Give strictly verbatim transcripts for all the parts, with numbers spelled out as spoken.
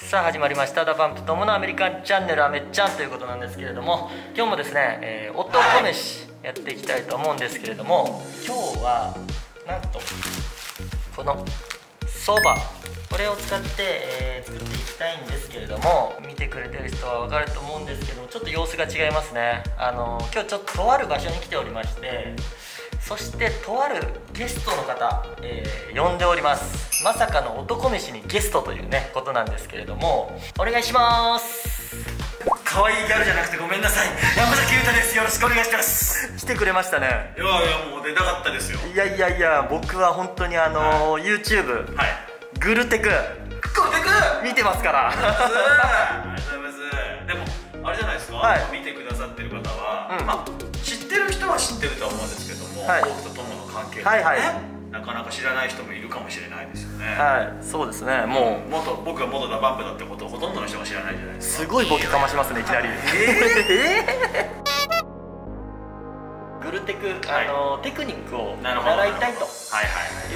さあ始まりましたダパンプ友のアメリカンチャンネル、アメちゃんということなんですけれども、今日もですね、えー、男飯やっていきたいと思うんですけれども、今日はなんとこのそば、これを使って、えー、作っていきたいんですけれども、見てくれてる人は分かると思うんですけども、ちょっと様子が違いますね。あの今日ちょっととある場所に来ておりまして、そしてとあるゲストの方、えー、呼んでおります。まさかの男飯にゲストというねことなんですけれども、お願いします。可愛いギャルじゃなくてごめんなさい、山崎裕太です、よろしくお願いします。来てくれましたね。いやいや、もう出たかったですよ。いやいやいや、僕は本当にあの、はい、YouTube、はい、グルテクグルテク見てますから。ありがとうございます。でもあれじゃないですか、はい、見てくださってる方は、うん、まあ、知ってる人は知ってるとは思うんですけど、はい、僕と友の関係とかね、はいはい、なかなか知らない人もいるかもしれないですよね。はい、そうですね。もう元僕が元ダパンプだってことをほとんどの人が知らないじゃないですか。すごいボケかましますね、いきなり。えー、グルテク、あの、はい、テクニックを習いたいとい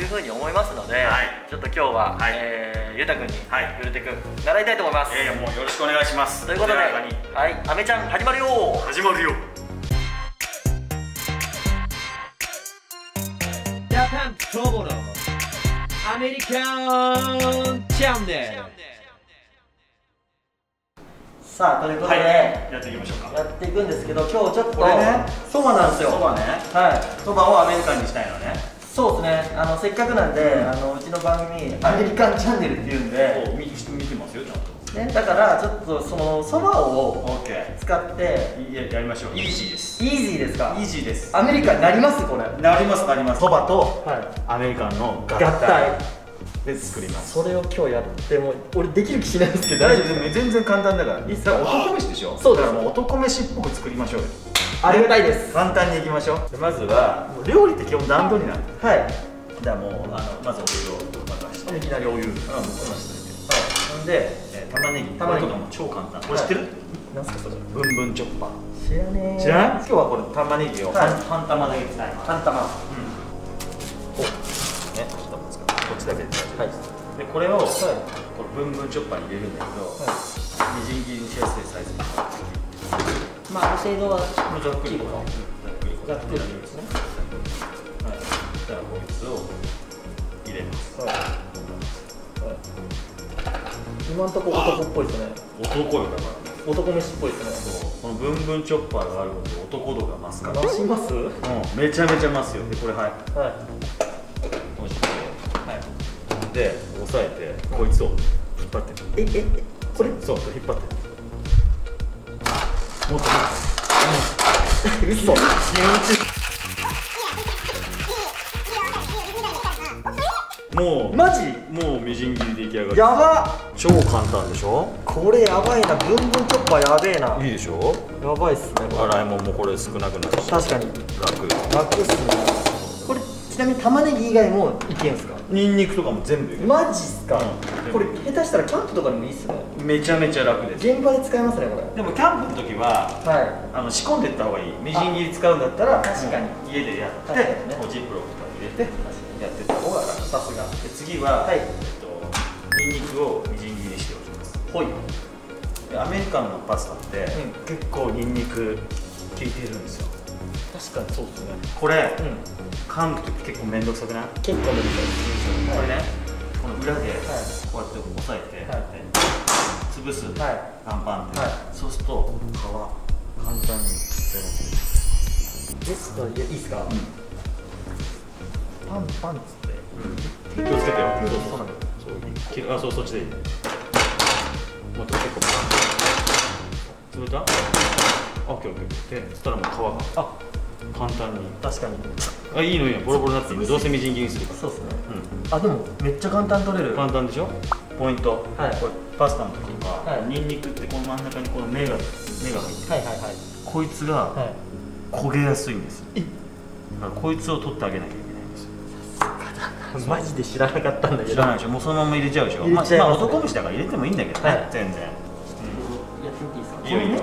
うふうに思いますので、はい、ちょっと今日は、はい、えー、ゆうたくんに、はい、グルテク習いたいと思います。ええ、もうよろしくお願いします。ということで、はい、アメちゃん始まるよ。始まるよ。ダパンプ友のアメリカンチャンネル。さあということで、はい、やっていきましょうか。やっていくんですけど、今日ちょっとこれね、そばなんですよ。そばね。はい。そばをアメリカンにしたいのね。そうですね。あのせっかくなんで、うん、あのうちの番組アメリカンチャンネルっていうんで、見てますよちゃんと。ね、だからちょっとそのそばを使ってやりましょう。イージーです。イージーですか。イージーです。アメリカンになります。これなります、なります。そばとアメリカンの合体で作ります。それを今日やっても俺できる気しないんですけど、大丈夫です。全然簡単だから。男飯でしょ。そうだから、もう男飯っぽく作りましょうよ。ありがたいです。簡単にいきましょう。まずは料理って基本段取りなんで、はい、じゃあもうまずお湯を沸かして、いきなりお湯を沸かして、で玉ねぎ、玉ねぎとかも超簡単。これ知ってる？なんすかそれ？ブンブンチョッパー。知らねえ。知らん？今日はこれ玉ねぎを半玉だけ使います。半玉。お、ね、ちょっと待って、こっちだけで大丈夫です。でこれをこれブンブンチョッパーに入れるんだけど、みじん切りにしやすいサイズに。まあある程度はざっくり、ざっくりですね。はい。じゃあこいつを入れます。はい。今んとこ男っぽいですね。男よ、だから男飯っぽいですね。このブンブンチョッパーがあることで男度が増すから。増します。うん、めちゃめちゃ増すよ。でこれ、はい、はい、で押さえてこいつを引っ張って、ええ、これ、そう、引っ張って、もっともっと、うそ、もうマジ、もうみじん切りで出来上がる。やばっ、超簡単でしょ。これやばいな、ブンブンチョッパーやべえな。いいでしょ。やばいっすね。洗い物もこれ少なくなるし、確かに楽、楽っすね。これちなみに玉ねぎ以外もいけんすか？ニンニクとかも全部いける。マジっすか。これ下手したらキャンプとかでもいいっすね。めちゃめちゃ楽です。現場で使えますねこれ。でもキャンプの時は仕込んでいった方がいい。みじん切り使うんだったら確かに家でやって、ジップロックとか入れてやってた方が楽。さすが。で次は、はい、えっとニンニクをみじん切りにしておきます。はい。でアメリカンのパスタって、うん、結構ニンニク効いてるんですよ。確かにそうですね。これ、うん、噛む時結構面倒くさくない？結構面倒くさい。これね、はい、この裏でこうやって押さえて、はい、潰す、はい、パンパンって、はい、そうすると皮簡単に取れます。ですといいですか？うん、パンパンっつって、うん、気をつけてよ。そうなんだよ。そう、あ、そう、そっちでいい。もう結構パン。潰れた？あ、オッケーオッケー。で、そしたらもう皮が。あ、簡単に。確かに。あ、いいのいいの。ボロボロになっていい。どうせみじん切りにするから。そうですね。うん。あ、でもめっちゃ簡単取れる。簡単でしょ？ポイント。はい。これパスタの時はニンニクってこの真ん中にこの芽が芽が入ってる。はいはいはい。こいつが焦げやすいんですよ。え？だからこいつを取ってあげなきゃいけない。マジで知らなかったんだけど。知らないでしょ。もうそのまま入れちゃうでしょ。まあ男飯だから入れてもいいんだけどね。全然。やってみていいですか？いいよいいよ。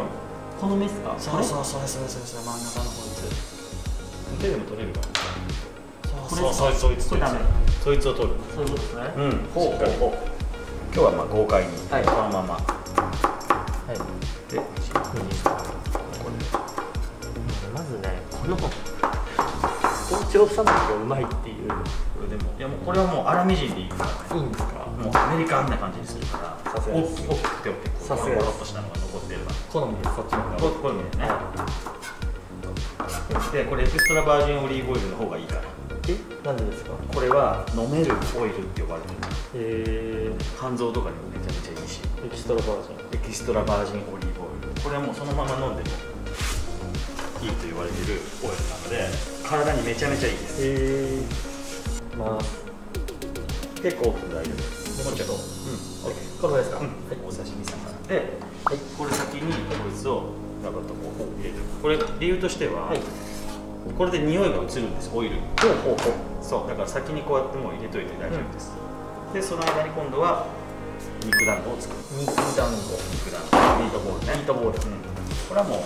この目ですか？そうそうそうそうそう、真ん中のこいつ。手でも取れるか。そうそうそう、そいつ。これダメ。そいつを取る。そういうことですね。うん。ほうほうほう。今日はまあ豪快に、はい、このまま、はい、でここにまずね、この包丁さばきがうまいっていう。でもいやもうこれはもう粗みじんでいいからね。いいんですか。もうアメリカンな感じにするから。さすがです。大きくて大きく、ゴロッとしたのが残ってれば。好みです。そっちの方が。好みでね。でこれエクストラバージンオリーブオイルの方がいいから。え、なんでですか。これは飲めるオイルって呼ばれてる。ええ、肝臓とかにもめちゃめちゃいいし。エキストラバージン。エキストラバージンオリーブオイル。これはもうそのまま飲んでも。いいと言われてるオイルなので体にめちゃめちゃいいです。へえ、まあ結構大丈夫です。もうちょっと、うん、このぐらいですか。お刺身魚で、これ先にこいつをガバッとこう入れる。これ理由としてはこれで匂いが移るんです、オイルに。そうだから先にこうやってもう入れといて大丈夫です。でその間に今度は肉団子を作る。肉団子、肉団子ミートボールね。ミートボール、これはもう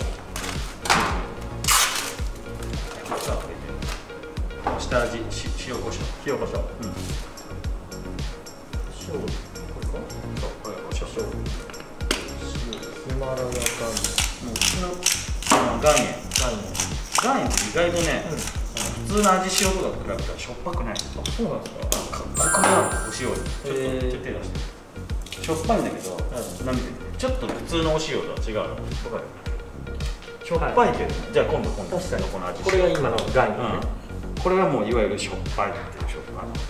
下味、塩コショウ、塩コショウ、うん、塩、これか、そう、これコショウ、塩、ヒマラヤ岩塩、もう普通の岩塩、岩塩って意外とね、普通の味塩とかと比べたらしょっぱくない。そうなんですか。コクがあるお塩に、ちょっと手出して、しょっぱいんだけど、舐めてて、ちょっと普通のお塩とは違うの、わかる？しょっぱいけど、じゃあ今度今度確かにこの味、これが今の岩塩ね。これはもういわゆるしょっぱいっていう、しょっぱいの味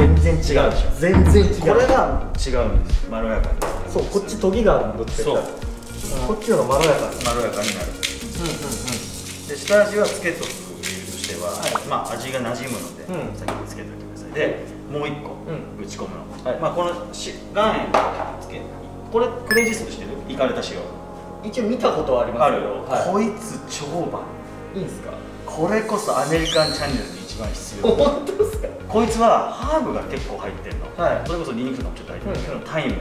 塩食塩。全然違うでしょ。全然違う。これが違うんです。まろやかに。そう、こっち研ぎがあるのどっちか。そう。こっちのまろやかに。まろやかになる。うんうんうん。で下味はつけとく理由としては、まあ味が馴染むので先につけておいてください。でもう一個打ち込むの。まあこのし岩塩つけ、これクレイジストしてる？イカれた塩。一応見たことはありますけど、こいつ超番いいんですか。これこそアメリカンチャンネルで一番必要。本当ですか。こいつはハーブが結構入ってるの、それこそニンニクのちょっと入ってるけど、タイム、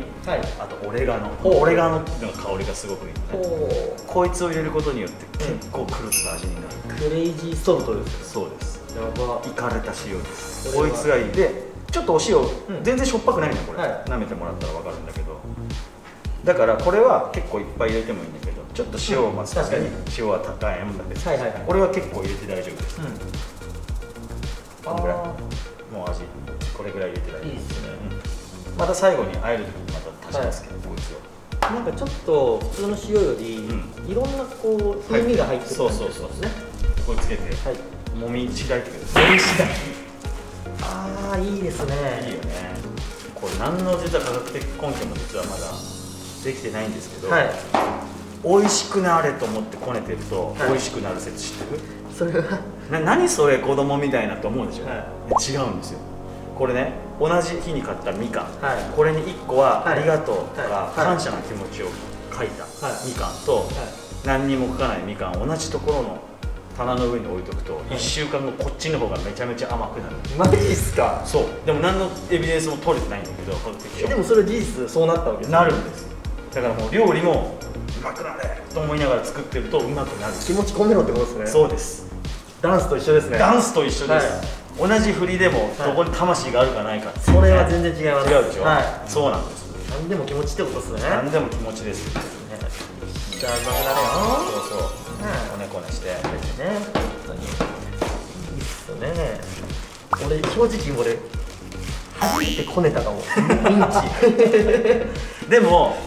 あとオレガノ、オレガノっていうの香りがすごくいいので、こいつを入れることによって結構狂った味になる。クレイジーソルトです。そうです。やば、イカれた塩です。こいつがいい。でちょっとお塩全然しょっぱくないね。これ舐めてもらったら分かるんだけど、だからこれは結構いっぱい入れてもいいんだけど、ちょっと塩をまず、確かに塩は高いもんだけど、これは結構入れて大丈夫です。このぐらいもう味これぐらい入れて大丈夫ですね。また最後にあえる時にまた足しますけど、こいつをなんかちょっと普通の塩よりいろんなこう風味が入ってる。そうそうそうね。これつけてもみしだいてください。もみしだい。ああいいですね。いいよね。これ何の実は科学的根拠も実はまだできてないんですけど、はい、美味しくなれと思ってこねてると、はい、美味しくなる説知ってる？それはな、何それ子供みたいなと思うでしょ、はい、違うんですよ。これね、同じ日に買ったみかん、はい、これにいっこは「ありがとう」とか感謝の気持ちを書いたみかんと、はい、何にも書かないみかん同じところの棚の上に置いとくと、はい、いっしゅうかんごこっちの方がめちゃめちゃ甘くなる。マジっすか。そう。でも何のエビデンスも取れてないんだけど、え、でもそれ事実そうなったわけですね。なるんです。だからもう料理もうまくなれと思いながら作ってるとうまくなる。気持ち込めろってことですね。そうです。ダンスと一緒ですね。ダンスと一緒です。同じ振りでもどこに魂があるかないか、それは全然違います。違うでしょ。そうなんです。何でも気持ちってことですね。何でも気持ちです。じゃあうまくなれよ。そうそう、こねこねしてね。本当にいいっすね。俺正直俺初めてこねたかも。でも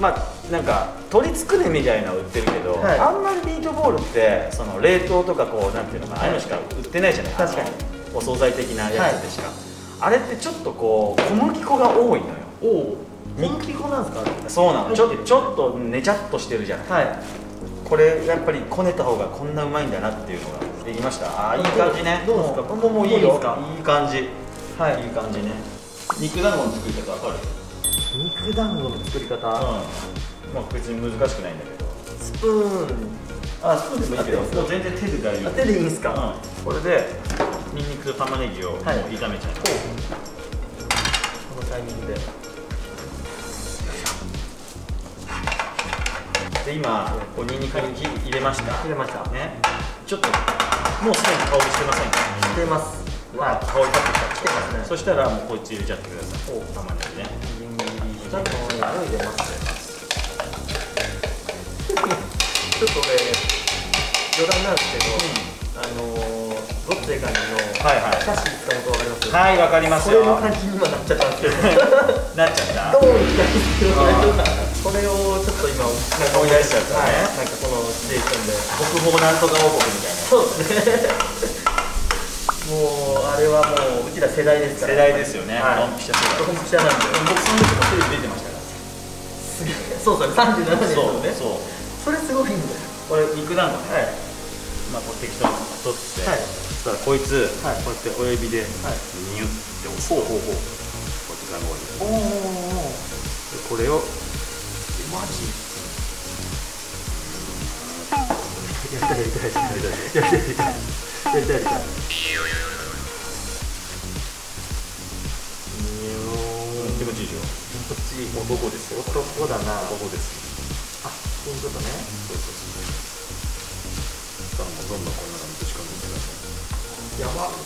まあなんか鶏つくねみたいなの売ってるけど、はい、あんまりミートボールってその冷凍とかこうなんていうのかな、ああいうのしか売ってないじゃない。確かにお惣菜的なやつでしか、はい、あれってちょっとこう小麦粉が多いのよ。おお、小麦粉なんですか。そうなの。ちょっとちょっとねちゃっとしてるじゃない、はい、これやっぱりこねた方がこんなうまいんだなっていうのができました。ああいい感じね。どうですか。もうもういいよ。いい感じ、はい、いい感じね。肉団子の作り方わかる。肉団子の作り方、うん、まあ別に難しくないんだけど、スプーン、あ、スプーンでもいいけど、もう全然手で大丈夫。手でいいんですか。うん、これでニンニクと玉ねぎをもう炒めちゃう、はい、このタイミングで。で今こうニンニクに入れました。入れましたね。ちょっともうすでに香りしてませんか。してます。まあ香り立ってきた。ますね。そしたらもうこっち入れちゃってください。お玉ねぎね。ちょっと入れます。ちょっと俺余談なんですけど、あのロッテガニの歌詞使うとわかります。はい、わかりますよ。これの感じに今なっちゃったんですけど。なっちゃった。どういったんですか。これをちょっと今なんか思い出しちゃったね。なんかこのデーションで国宝なんとか王国みたいな。そうですね。もうあれはもううちら世代ですから。世代ですよね。ドンピシャ世代。ドンピシャなんで。僕その時もテレビ出てましたから。すげえ。そうそう。三十七年のね。そう。それすごいんだよ。これ肉団子ね。まあこう適当に取って。そしたらこいつこうやって親指でニュって押す。こうやって団子に。おお。これをマジ。やりたいやりたいやりたいやりたい。やりたいやりたい。気持ちいいでしょ。こっちもうどこですよ。ここだな。ここです。あ、そういうことね。そうそうそう。さあもうどんどんこんなのぶち込んでください。やば。こ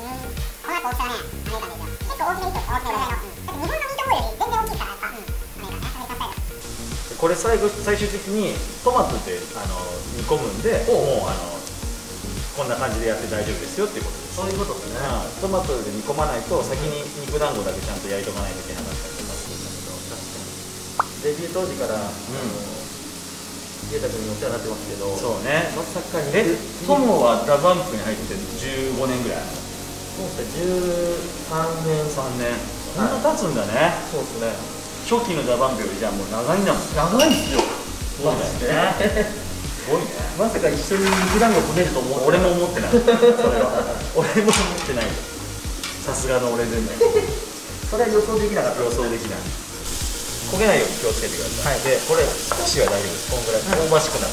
の大きさね、結構大きめにちょっと大きめぐらいの。日本のミートボールより全然大きいからさ。これ最後最終的にトマトであの煮込むんで、もうあの。こんな感じでやって大丈夫ですよっていうことです。そういうことですね。トマトで煮込まないと先に肉団子だけちゃんと焼いとかないといけなかったりとかするんだけど、デビュー当時から裕太君にお世話になってますけど、そうね。まさかにえトモはダバンプに入ってじゅうごねんぐらい。そうですね。じゅうさんねんさんねん。そんな経つんだね。そうですね。初期のダバンプよりじゃあもう長いんだもん。長いですよ。そうですね。すごいね。まさか一緒に肉団子こねると思う。俺も思ってない。それは。俺も思ってない。さすがの俺でね。それは予想できなかった。予想できない。焦げないように気をつけてください。で、これ少しは大丈夫です。こんぐらい香ばしくなる。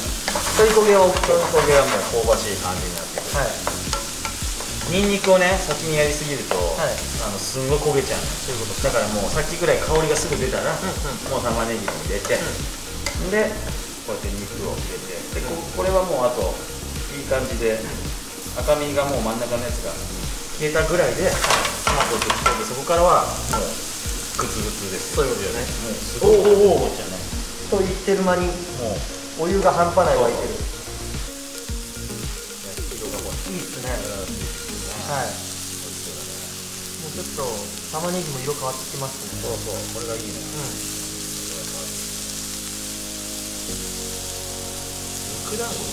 一人焦げはお人焦げはもう香ばしい感じになってくる。ニンニクをね、先にやりすぎると、あのすんごい焦げちゃう。そういうこと。だからもうさっきぐらい香りがすぐ出たら、もう玉ねぎを入れて、で、こうやって肉を入れて。で こ, これはもうあといい感じで赤身がもう真ん中のやつが消えたぐらいでトマトをぶち込んで、そこからはもうグツグツです。そういうことよね。もうすごいおおおおじゃないと言ってる間にもうお湯が半端ない沸いてる。色がもういいっすね。はい、もうちょっと玉ねぎも色変わってきますね。そうそう、これがいいね。うん、これはち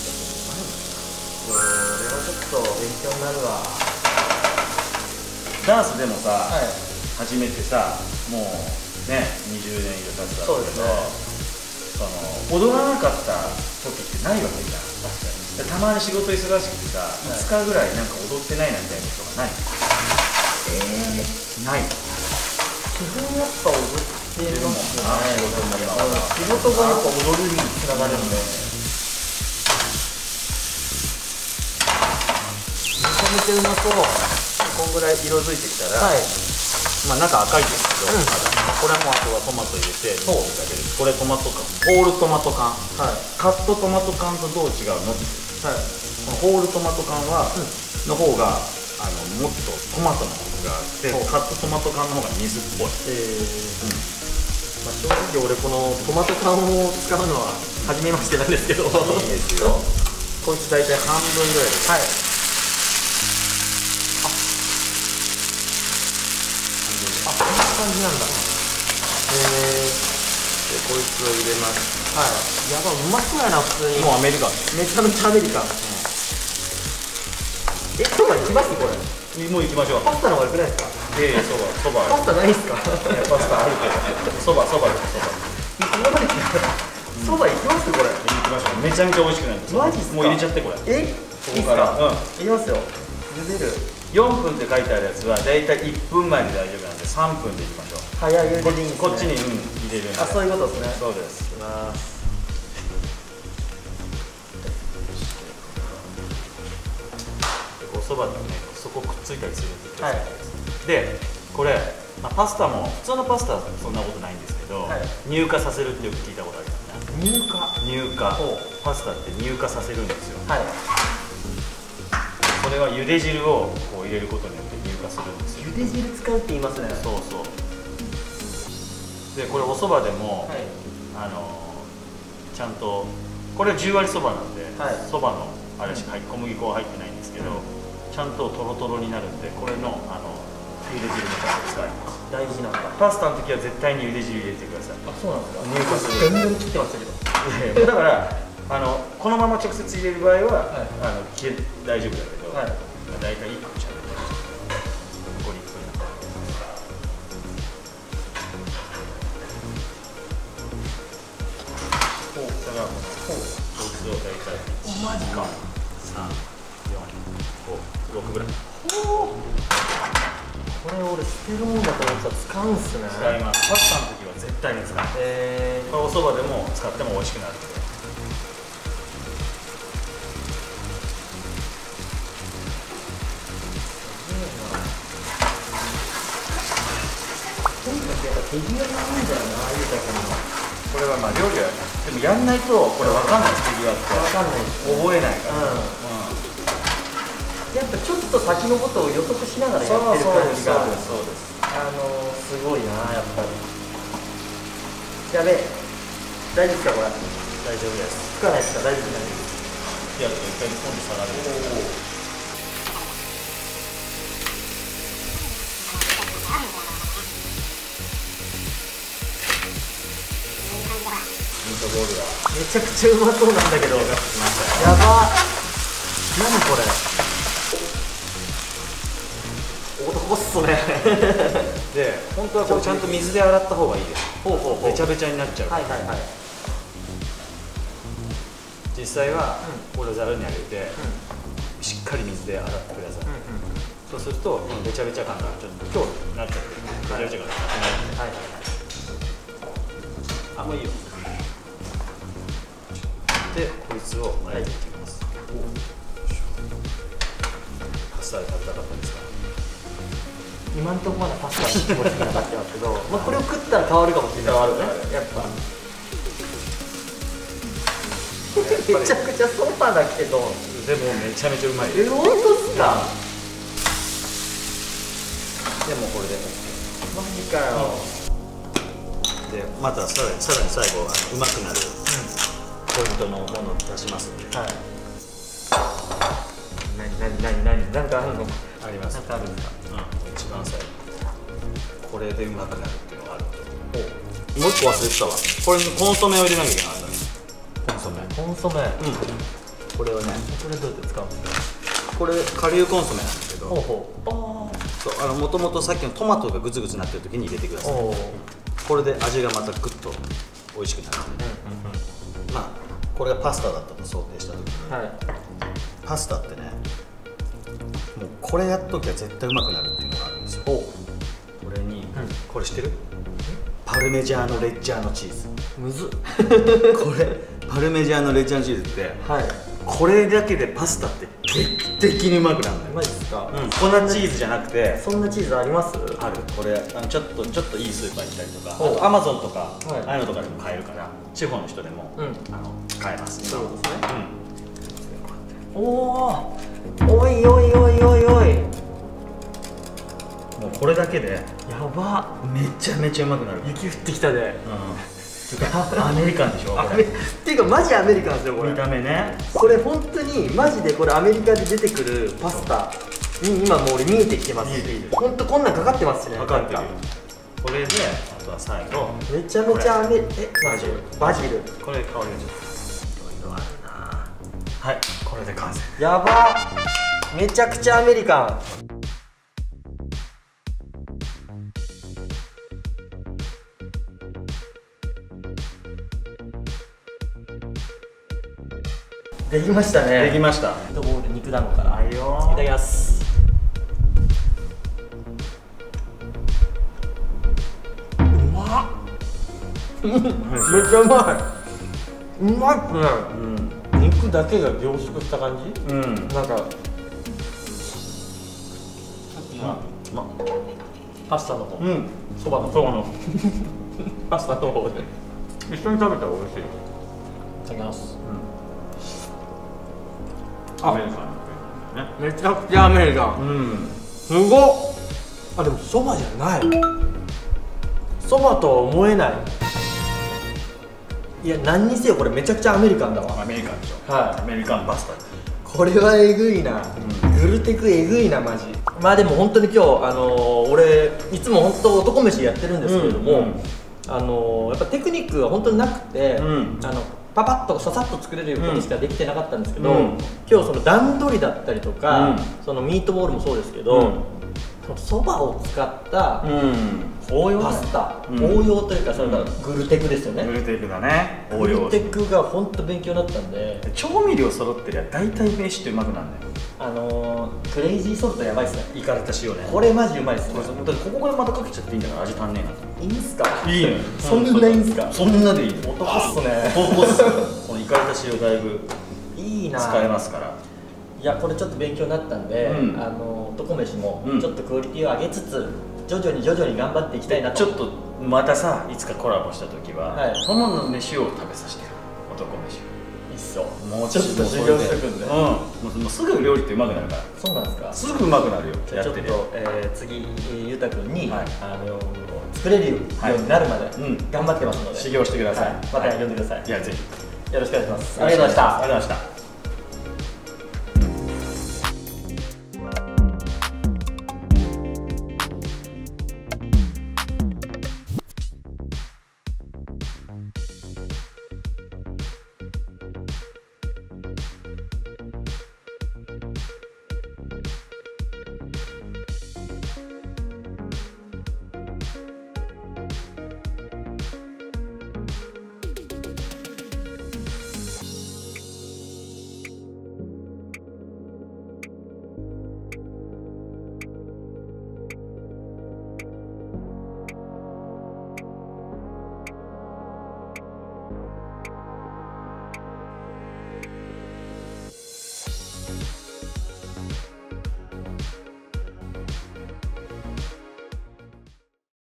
ょっと勉強になるわ。ダンスでもさ、はい、初めてさ、もうねにじゅうねん以上経つからだけど、その踊らなかった時ってないわけじゃん。確かに。たまに仕事忙しくてさ、はい、いつかぐらいなんか踊ってないなみたいなことがない。えー、ない。基本やっぱ踊ってるもんね。仕事がやっぱ踊るにつながるんだよね。めちゃうまそう。こんぐらい色づいてきたら、まあ中赤いですけど、これはもうあとはトマト入れて、これトマト缶、ホールトマト缶、カットトマト缶とどう違うの？このホールトマト缶はの方がもっとトマトのコクがあって、カットトマト缶の方が水っぽい。正直俺このトマト缶を使うのは初めましてなんですけど、いいですよ。こいつ大体半分ぐらいです。こんな感じなんだ。えー、こいつを入れます。はい。やば、うまそうやな普通に。もうアメリカン。めちゃめちゃアメリカン。え、そば行きますこれ。もう行きましょう。パスタの方が良くないですか？ええ、そば、そば。パスタないですか？いや、パスタあるけど。そば、そば、そば。今まで来たら。そば行きますこれ。行きましょう。めちゃめちゃ美味しくないですか？マジっすか？もう入れちゃってこれ。え？ここから。うん。行きますよ。茹でる。よんぷんって書いてあるやつはだいたいいっぷんまえで大丈夫なんでさんぷんでいきましょう。早いゆでにこっちに入れるんで。あ、そういうことですね。そうです。おそばだとね、そこくっついたりするって気をつけて。でこれパスタも普通のパスタはそんなことないんですけど、乳化させるってよく聞いたことありますね。乳化、乳化パスタって乳化させるんですよ。はい。これは茹で汁をこう入れることによって乳化ゆで汁使うって言いますね。そうそう。でこれおそばでも、はい、あのちゃんとこれは十割そばなんで、そば、はい、のあれしか小麦粉は入ってないんですけど、うん、ちゃんとトロトロになるんで、これのあのゆで汁もちゃんと使います。大事なんだ。パスタの時は絶対にゆで汁入れてください。あ、そうなんですか。全然切ってましたけどだからあのこのまま直接入れる場合は、はい、あの切れ大丈夫だけど、はい、大体いっこちゃんと残りいっぷんだから。こうしたらこうを大体いちにさんよんごろくぐらい。これ俺捨てるもんだと思ったら使うんすね。使います。パスタの時は絶対に使う、えー、これおそばでも使っても美味しくなる。手際がいいんだよな、ああいうだけの。これはまあ料理はでもやんないとこれ分かんない。手際って分かんない、覚えないから。やっぱちょっと先のことを予測しながらやってる感じがある。そうです。あのすごいなやっぱり。やべえ、大丈夫ですかこれ。大丈夫です。つかないですか。大丈夫ないです。いや、一回今度下がる。めちゃくちゃうまそうなんだけど。やばっ、何これ。男っすねで本当はこれちゃんと水で洗った方がいいです。ほうほうほう、べちゃべちゃになっちゃう。はいはいはい。実際はこれをざるにあげて、うん、しっかり水で洗ってください。そうするとべちゃべちゃ感がちょっと今日なっちゃってる。べちゃべちゃ感がなくなる。あ、もういいよ。でこいつをあえていきます。パスタで食べたかったですか。今のところまだパスタに絞りなかったんですけど、まあこれを食ったら変わるかもしれない。変わるからね。やっぱ。めちゃくちゃソファだけど。でもめちゃめちゃうまい。え、本当ですか。でもこれで。マジかよ。でまたさらにさらに最後うまくなる。ポイントのものを出しますので。はい。何何何何なんかあるの？あります。なんかあるんですか？うん。一番最後。これでうまくなるっていうのがある。もう一個忘れてたわ。これにコンソメを入れなきゃいけなかった。コンソメ。コンソメ。うん。これをね。これどうやって使うんですか？これ顆粒コンソメなんですけど。ほうほう。そう、あのもともとさっきのトマトがグツグツなってる時に入れてください。これで味がまたグッと美味しくなる。うんうんうん。まあ、これがパスタだったと想定した時に、はい、パスタってね、もうこれやっときゃ絶対うまくなるっていうのがあるんですよ。これに、うん、これ知ってる？パルメジャーノレッジャーノチーズ。むずっこれパルメジャーノレッジャーノチーズって、はい、これだけでパスタって劇的にうまくなるんだよ。マジですか？うん、粉チーズじゃなくて。そんなチーズあります？ある。これあのちょっとちょっといいスーパー行ったりとか、あとアマゾンとか、はい、ああいうのとかでも買えるから、地方の人でも、うん、あの買えます。そうですね。うん、おお、おいおいおいおいおい。もうこれだけでやば。めちゃめちゃうまくなる。雪降ってきたで。うん。アメリカンでしょこれ。っていうかマジアメリカンですよこれ。見た目ね。これ本当にマジでこれアメリカで出てくるパスタに今もう俺見えてきてますし、本当こんなんかかってますしね。かかってる。これであとは最後めちゃめちゃアメえバジルバジル。これ香りがちょっと色々あるな。はい、これで完成。やば、めちゃくちゃアメリカン。できましたね。できました。ドボール肉団子から。いただきます。うまっ。めっちゃうまい。うまくない。肉だけが凝縮した感じ。うん。なんか。ま、パスタの方。うん。そばのそばの。パスタの方で。一緒に食べたら美味しい。いただきます。アメリカン。めちゃくちゃアメリカン。うん。すごっ。あ、でもそばじゃない、そばとは思えない。いや、何にせよこれめちゃくちゃアメリカンだわ。アメリカンでしょ。はい、アメリカンパスタ。これはえぐいな、うん、グルテクえぐいなマジ。まあでも本当に今日あのー、俺いつも本当男飯やってるんですけれども、うんうん、あのー、やっぱテクニックは本当になくて、うん、あのパパッとささっと作れることしかできてなかったんですけど、うん、今日その段取りだったりとか、うん、そのミートボールもそうですけど、うん、そのそばを使った、うん応用パスタ、うん、応用というかそれがグルテクですよね。グルテクだね。応用グルテクが本当勉強だったんで。調味料揃ってりゃ大体飯ってうまくなんだよ。あのー、クレイジーソルトやばいっすね。イカれた塩ね。これマジうまいっすね。ここからまたかけちゃっていいんだから味足んねえな。いいんすか。いいね。そんないいんすか。そんなでいい。男っすね。男っす。このイカれた塩だいぶいいな。使えますから。いやこれちょっと勉強になったんで、うん、あの男飯もちょっとクオリティを上げつつ。うん徐々に徐々に頑張っていきたいなと。ちょっとまたさ、いつかコラボした時は、はい、友の飯を食べさせてよ、男飯を。いっそもうちょっと修行していくんで、うん、もうすぐ料理ってうまくなるから。そうなんですか。すぐうまくなるよ。じゃあちょっと、えー、次ゆうたくんに、はい、あの作れるようになるまで頑張ってますので、はい、うん、修行してください、はい、また呼んでください、はい、いやぜひよろしくお願いします。ありがとうございました。ありがとうございました。